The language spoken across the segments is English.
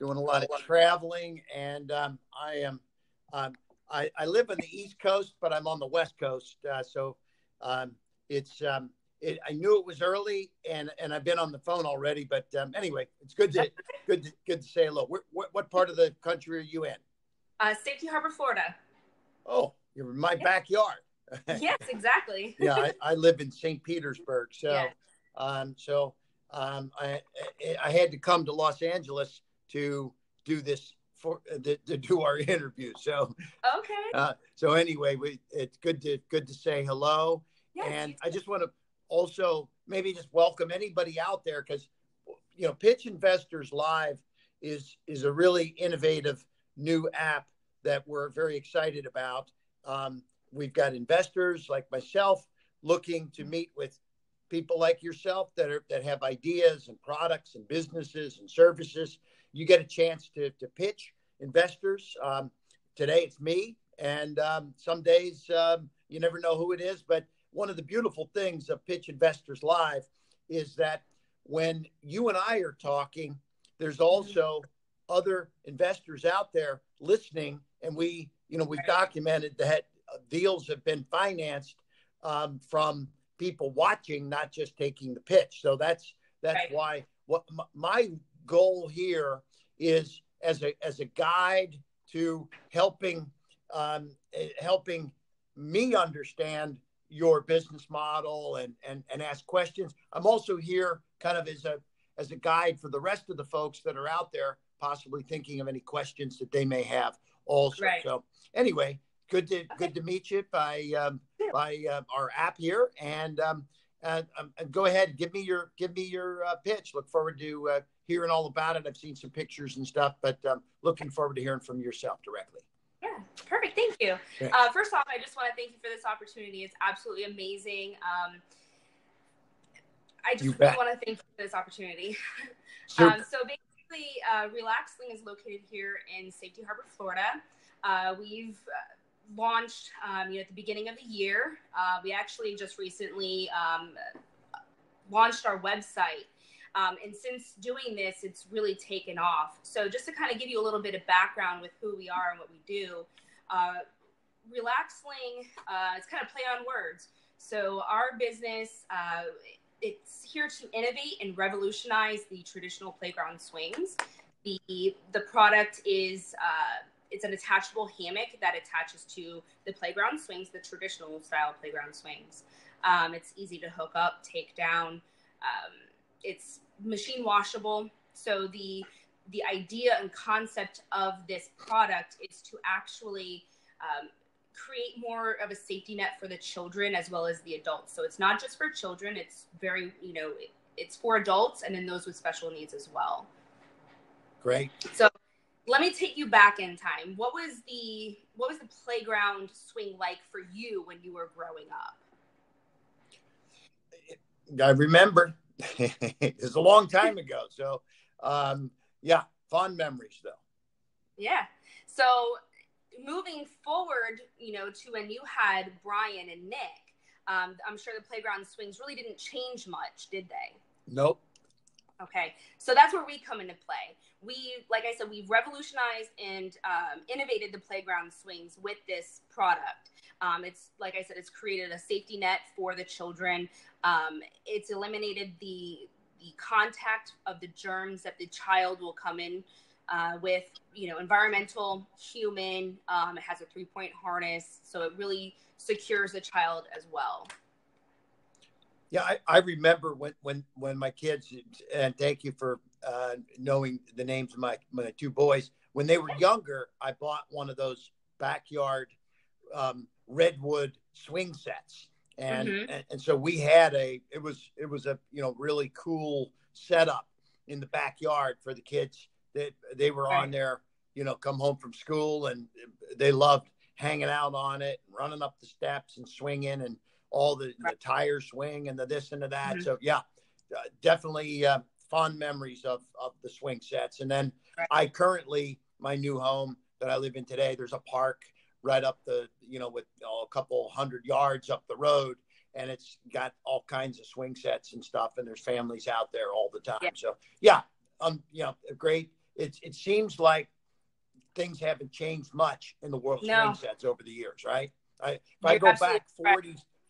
doing a lot of traveling, and I live on the East Coast, but I'm on the West Coast. I knew it was early, and I've been on the phone already. But anyway, it's good to say hello. What part of the country are you in? Safety Harbor, Florida. Oh, you're in my backyard. Yes, exactly. Yeah, I live in Saint Petersburg, so yes. I had to come to Los Angeles to do this to do our interview. So okay. So anyway, it's good to say hello, yes, and I just want to also maybe just welcome anybody out there, because you know Pitch Investors Live is a really innovative new app that we're very excited about. We've got investors like myself looking to meet with people like yourself that have ideas and products and businesses and services. You get a chance to pitch investors. Today it's me, and some days you never know who it is. But one of the beautiful things of Pitch Investors Live is that when you and I are talking, there's also other investors out there listening, and we've documented that deals have been financed from people watching, not just taking the pitch. So that's right. Why what my goal here is as a guide to helping me understand your business model and ask questions. I'm also here kind of as a guide for the rest of the folks that are out there possibly thinking of any questions that they may have also. Right. So anyway, good to meet you by our app here, and go ahead, give me your pitch. Look forward to hearing all about it. I've seen some pictures and stuff, but looking forward to hearing from yourself directly. Yeah, perfect. Thank you. Okay. First off, I just want to thank you for this opportunity. It's absolutely amazing. I just really want to thank you for this opportunity. So basically, RelaxSling is located here in Safety Harbor, Florida. We've launched at the beginning of the year. We actually just recently launched our website. And since doing this, it's really taken off. So just to kind of give you a little bit of background with who we are and what we do, RelaxSling, it's kind of play on words. So our business, it's here to innovate and revolutionize the traditional playground swings. The product is... it's an attachable hammock that attaches to the playground swings, the traditional style playground swings. It's easy to hook up, take down. It's machine washable. So the idea and concept of this product is to actually create more of a safety net for the children as well as the adults. So it's not just for children. It's very, it's for adults and then those with special needs as well. Great. So, let me take you back in time. What was the playground swing like for you when you were growing up? I remember. It was a long time ago. So, yeah, fond memories though. Yeah. So moving forward, to when you had Brian and Nick, I'm sure the playground swings really didn't change much, did they? Nope. Okay, so that's where we come into play. Like I said, we've revolutionized and innovated the playground swings with this product. It's, like I said, it's created a safety net for the children. It's eliminated the contact of the germs that the child will come in with, environmental, human. It has a 3-point harness, so it really secures the child as well. Yeah, I remember when my kids, and thank you for knowing the names of my two boys. When they were younger, I bought one of those backyard redwood swing sets, and so we had it was a really cool setup in the backyard for the kids. They were on there, come home from school, and they loved hanging out on it, running up the steps, and swinging and all the tire swing and the this and the that. Mm-hmm. So yeah, definitely fond memories of the swing sets. And then my new home that I live in today, there's a park right up the, with a couple 100 yards up the road, and it's got all kinds of swing sets and stuff. And there's families out there all the time. Yeah. So yeah, a great, it seems like things haven't changed much in the world of swing sets over the years, right? If I go back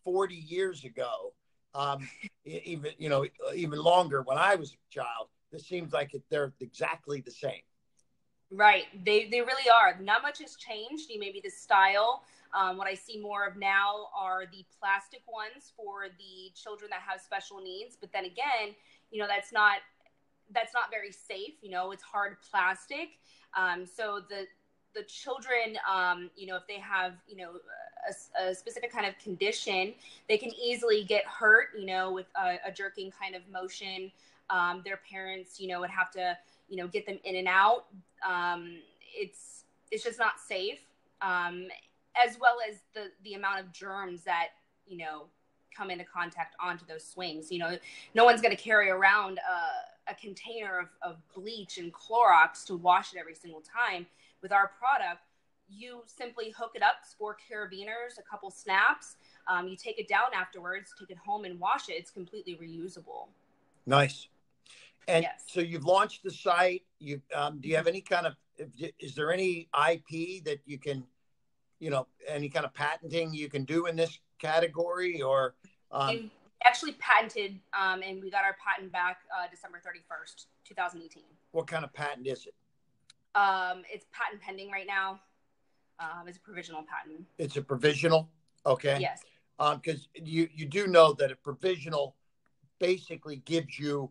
40 years ago, even longer, when I was a child, this seems like they're exactly the same. Right. They really are. Not much has changed. Maybe the style. What I see more of now are the plastic ones for the children that have special needs. But then again, that's not very safe. It's hard plastic. So the children, if they have, a specific kind of condition, they can easily get hurt, with a jerking kind of motion. Their parents, would have to, get them in and out. It's just not safe. As well as the amount of germs that, come into contact onto those swings. No one's going to carry around a container of bleach and Clorox to wash it every single time. With our product, you simply hook it up, 4 carabiners, a couple snaps. You take it down afterwards, take it home and wash it. It's completely reusable. Nice. And so you've launched the site. You do you have any kind of, is there any IP that you can, any kind of patenting you can do in this category? Or we actually patented, and we got our patent back December 31st, 2018. What kind of patent is it? It's patent pending right now. It's a provisional patent. It's a provisional? Okay. Yes. Because you do know that a provisional basically gives you,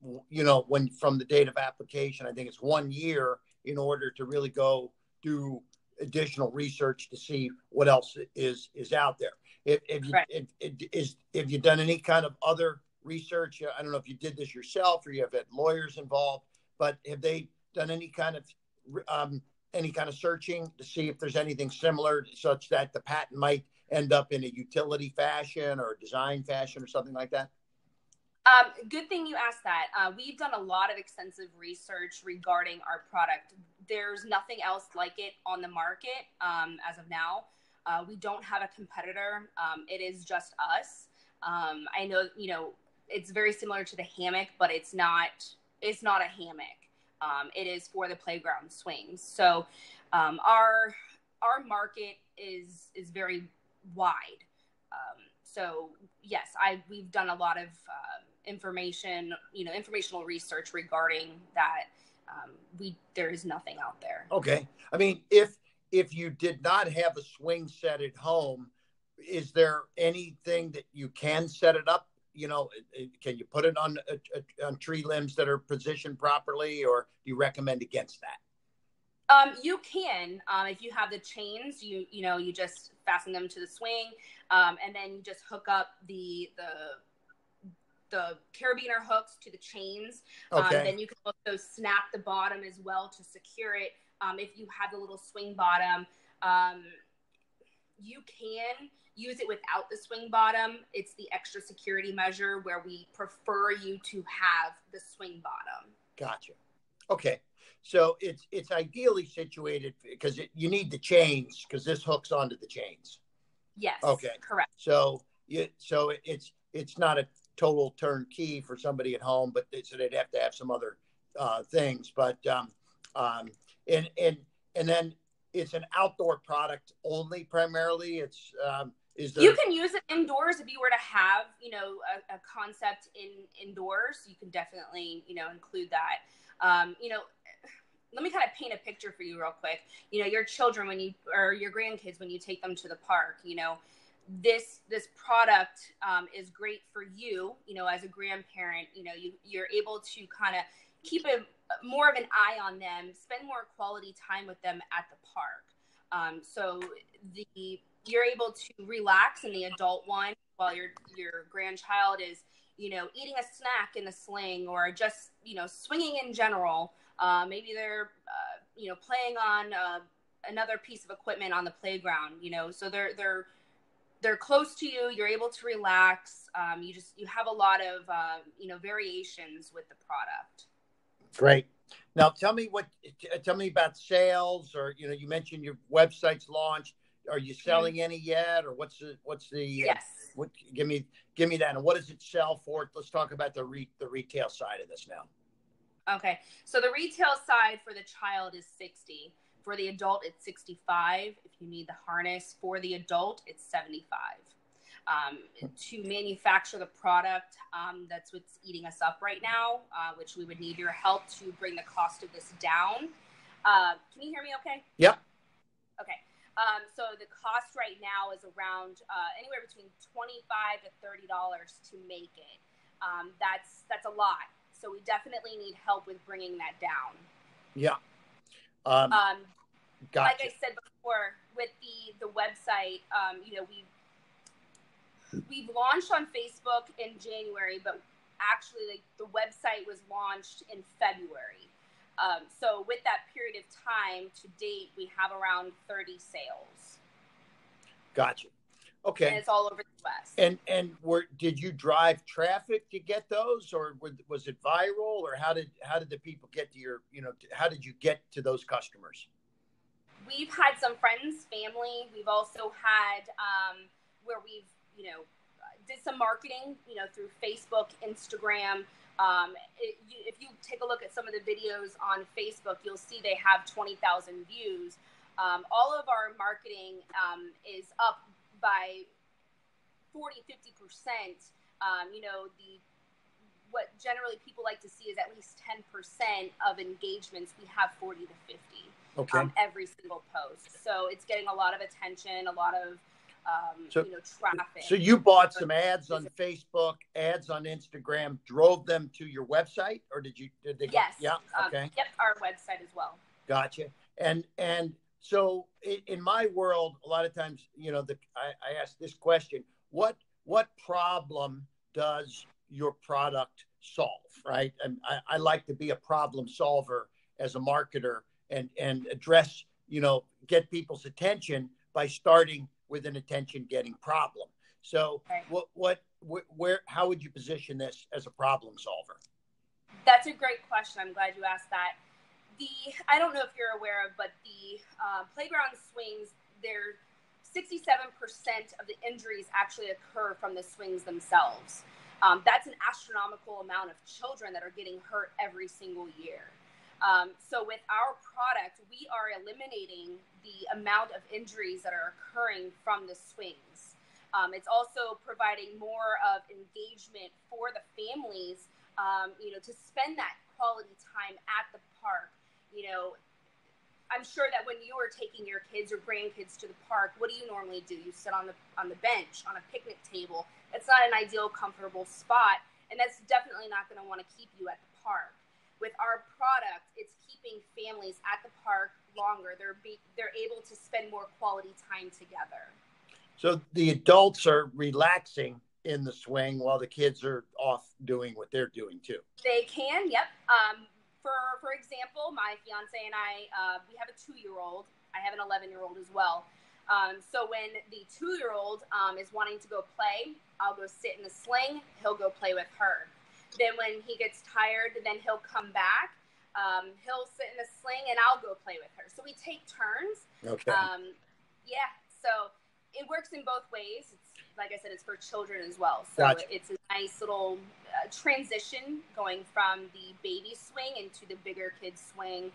when from the date of application, I think it's 1 year in order to really go do additional research to see what else is out there. If you've done any kind of other research, I don't know if you did this yourself or you have had lawyers involved, but have they done any kind of searching to see if there's anything similar such that the patent might end up in a utility fashion or a design fashion or something like that? Good thing you asked that. We've done a lot of extensive research regarding our product. There's nothing else like it on the market as of now. We don't have a competitor. It is just us. I know, it's very similar to the hammock, but it's not a hammock. It is for the playground swings. So our market is very wide. So yes, we've done a lot of informational research regarding that. There is nothing out there. Okay. I mean, if you did not have a swing set at home, is there anything that you can set it up? Can you put it on tree limbs that are positioned properly, or do you recommend against that? You can, if you have the chains, you just fasten them to the swing, and then you just hook up the carabiner hooks to the chains. Okay. Then you can also snap the bottom as well to secure it. If you have the little swing bottom, you can use it without the swing bottom. It's the extra security measure where we prefer you to have the swing bottom. Gotcha. Okay. So it's ideally situated because you need the chains because this hooks onto the chains. Yes. Okay. Correct. So it's not a total turnkey for somebody at home, but so they'd have to have some other things. But and then it's an outdoor product only primarily. It's you can use it indoors if you were to have a concept indoors. You can definitely include that. Let me kind of paint a picture for you real quick. Your children your grandkids, when you take them to the park, this product is great for you, as a grandparent. You're able to kind of keep more of an eye on them, spend more quality time with them at the park. So you're able to relax in the adult one while your grandchild is, eating a snack in the sling or just, swinging in general. Maybe they're, playing on another piece of equipment on the playground, so they're close to you. You're able to relax. You have a lot of, variations with the product. Great. Now tell me about sales, or, you mentioned your website's launched. Are you selling any yet, or what's the yes? Give me that, and what does it sell for? Let's talk about the retail side of this now. Okay. So the retail side for the child is $60. For the adult, it's $65. If you need the harness for the adult, it's $75. To manufacture the product, that's what's eating us up right now, which we would need your help to bring the cost of this down. Can you hear me okay? Yep. Okay. So the cost right now is around anywhere between $25 to $30 to make it. That's a lot. So we definitely need help with bringing that down. Yeah. Gotcha. Like I said before, with the website, you know, we've launched on Facebook in January, but actually like, the website was launched in February. So with that period of time to date, we have around 30 sales. Gotcha. Okay. And it's all over the West. And did you drive traffic to get those, or was it viral, or how did the people get to your, you know, how did you get to those customers? We've had some friends, family. We've also had where we've, you know, did some marketing, you know, through Facebook, Instagram. If you take a look at some of the videos on Facebook, you'll see they have 20,000 views. All of our marketing is up by 40-50%. You know, what generally people like to see is at least 10% of engagements. We have 40 to 50, okay, every single post. So it's getting a lot of attention, a lot of you know, traffic. So you bought some ads on Facebook, ads on Instagram, drove them to your website, or did they? Yes. Go, yeah. Okay. Yep, our website as well. Gotcha. And. So in my world, a lot of times, you know, I ask this question: what problem does your product solve? Right? And I like to be a problem solver as a marketer and address, you know, get people's attention by starting with an attention-getting problem. So okay. How would you position this as a problem solver? That's a great question. I'm glad you asked that. I don't know if you're aware of, but the playground swings, they're 67% of the injuries actually occur from the swings themselves. That's an astronomical amount of children that are getting hurt every single year. So with our product, we are eliminating the amount of injuries that are occurring from the swings. It's also providing more of engagement for the families, you know, to spend that quality time at the park. You know, I'm sure that when you are taking your kids or grandkids to the park, what do you normally do? You sit on the bench, on a picnic table. It's not an ideal, comfortable spot, and that's definitely not going to want to keep you at the park. With our product, it's keeping families at the park longer. They're able to spend more quality time together. So the adults are relaxing in the swing while the kids are off doing what they're doing too. They can, yep. For example, my fiance and I, we have a 2-year-old. I have an 11-year-old as well. So when the 2-year-old is wanting to go play, I'll go sit in the sling. He'll go play with her. Then when he gets tired, then he'll come back. He'll sit in the sling and I'll go play with her. So we take turns. Okay. Yeah. So it works in both ways. It's, like I said, it's for children as well. So gotcha. It's a nice little transition going from the baby swing into the bigger kids swing,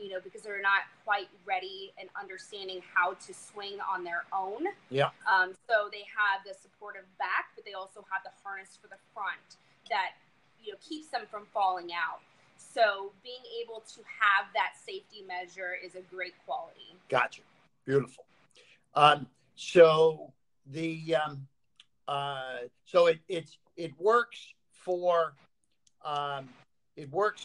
you know, because they're not quite ready and understanding how to swing on their own. Yeah. So they have the supportive back, but they also have the harness for the front that, you know, keeps them from falling out. So being able to have that safety measure is a great quality. Gotcha. Beautiful. So the so it works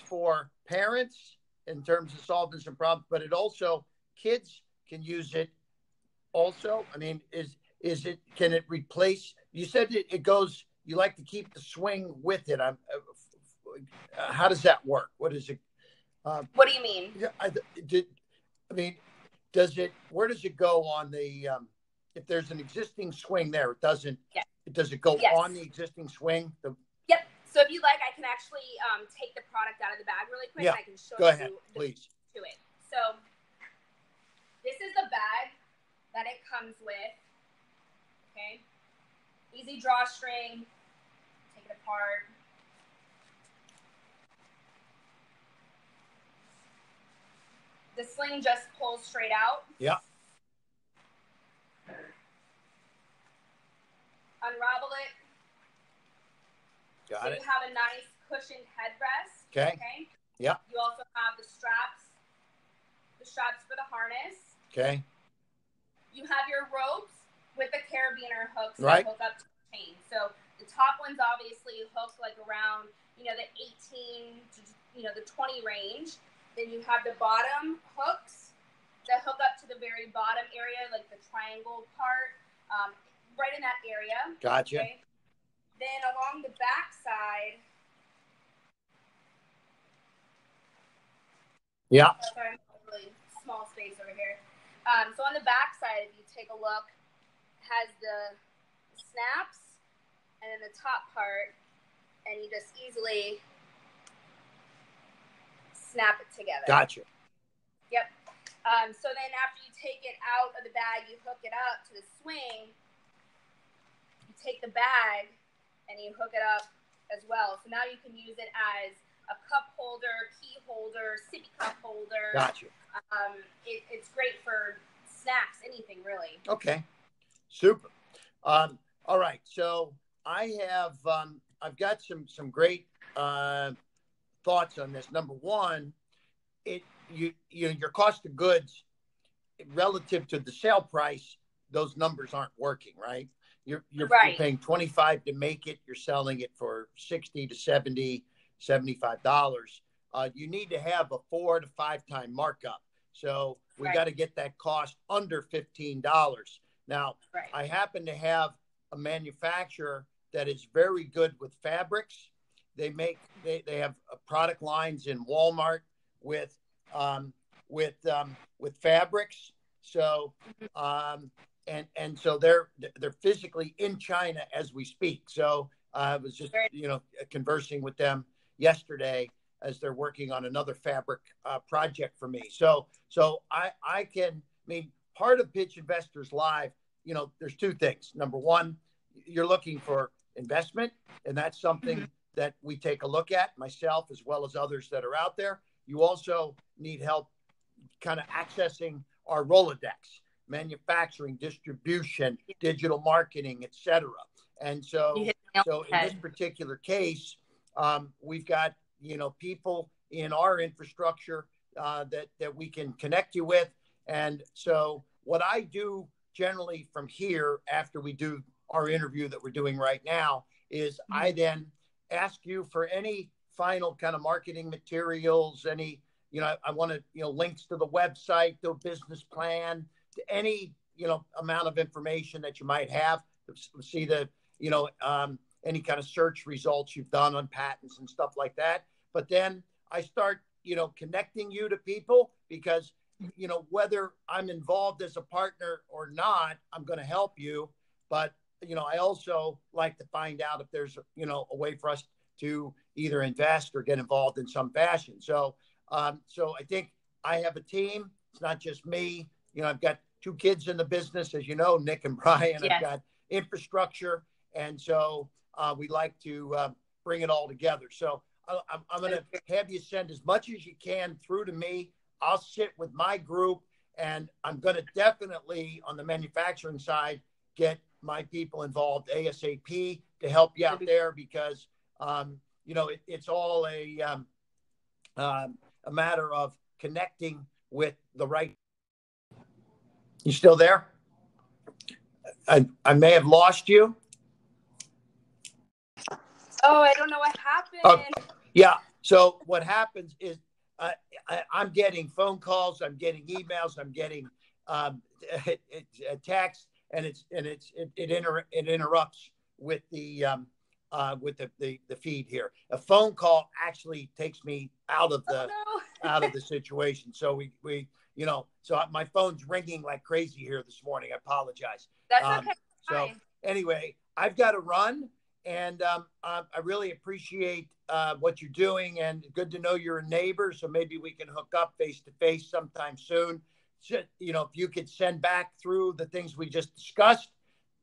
for parents in terms of solving some problems, but it also kids can use it also. I mean, can it replace? You said it goes. You like to keep the swing with it. How does that work? What is it? What do you mean? Does it? Where does it go on the? If there's an existing swing there, it doesn't. Yes. Does it go on the existing swing? Yep. So if you like, I can actually take the product out of the bag really quick. Yeah. And I can show you. Go ahead, please. To it. So this is the bag that it comes with. Okay. Easy drawstring. Take it apart. The sling just pulls straight out. Yeah. Unravel it. Got it. So you have a nice cushioned headrest. Okay. Okay. Yeah. You also have the straps for the harness. Okay. You have your ropes with the carabiner hooks right. that hook up to the chain. So the top one's obviously hooked like around, you know, the 18 to, you know, the 20 range. Then you have the bottom hooks that hook up to the very bottom area, like the triangle part, right in that area. Gotcha. Okay? Then along the back side. Yeah. Oh, sorry, I'm in a really small space over here. So on the back side, if you take a look, has the snaps and then the top part, and you just easily snap it together. Gotcha. Yep. So then after you take it out of the bag, you hook it up to the swing, you take the bag and you hook it up as well. So now you can use it as a cup holder, key holder, sippy cup holder. Gotcha. It's great for snacks, anything really. Okay. Super. All right. So I have, I've got some great thoughts on this. Number one, your cost of goods relative to the sale price, those numbers aren't working, right? You're paying $25 to make it. You're selling it for $60 to $70, $75. You need to have a 4 to 5 time markup. So we got to get that cost under $15. Now, I happen to have a manufacturer that is very good with fabrics. They have product lines in Walmart with fabrics. So so they're physically in China as we speak. So I was just conversing with them yesterday as they're working on another fabric project for me. So I mean. Part of Pitch Investors Live, you know, there's two things. Number one, you're looking for investment, and that's something that we take a look at, myself as well as others that are out there. You also need help kind of accessing our Rolodex, manufacturing, distribution, digital marketing, et cetera. And so in this particular case, we've got, you know, people in our infrastructure that we can connect you with. And so what I do generally from here after we do our interview that we're doing right now is I then ask you for any final kind of marketing materials, any, you know, I want to, you know, links to the website, the business plan, to any, you know, amount of information that you might have, see the, you know, any kind of search results you've done on patents and stuff like that. But then I start, you know, connecting you to people because, you know, whether I'm involved as a partner or not, I'm going to help you. But, you know, I also like to find out if there's, you know, a way for us to either invest or get involved in some fashion. So, so I think I have a team. It's not just me. You know, I've got two kids in the business, as you know, Nick and Brian. Yes. I've got infrastructure. And so we like to bring it all together. So I'm going to have you send as much as you can through to me. I'll sit with my group, and I'm going to definitely, on the manufacturing side, get my people involved ASAP to help you out there because, you know, it's all a matter of connecting with the right. You still there? I may have lost you. Oh, I don't know what happened. Yeah. So what happens is, I'm getting phone calls, I'm getting emails, I'm getting texts, and it interrupts with the feed here. A phone call actually takes me out of the out of the situation. So we you know, so my phone's ringing like crazy here this morning. I apologize. That's okay. So anyway, I've got to run. And I really appreciate what you're doing, and good to know you're a neighbor. So maybe we can hook up face to face sometime soon. So, you know, if you could send back through the things we just discussed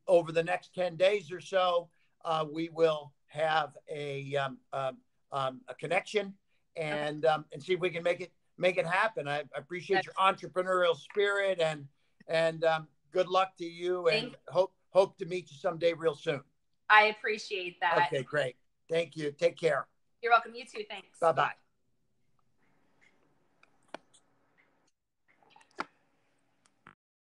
over the next 10 days or so, we will have a connection and see if we can make it make it happen. I appreciate your entrepreneurial spirit, and good luck to you, and hope to meet you someday real soon. I appreciate that. Okay, great. Thank you. Take care. You're welcome. You too. Thanks. Bye-bye.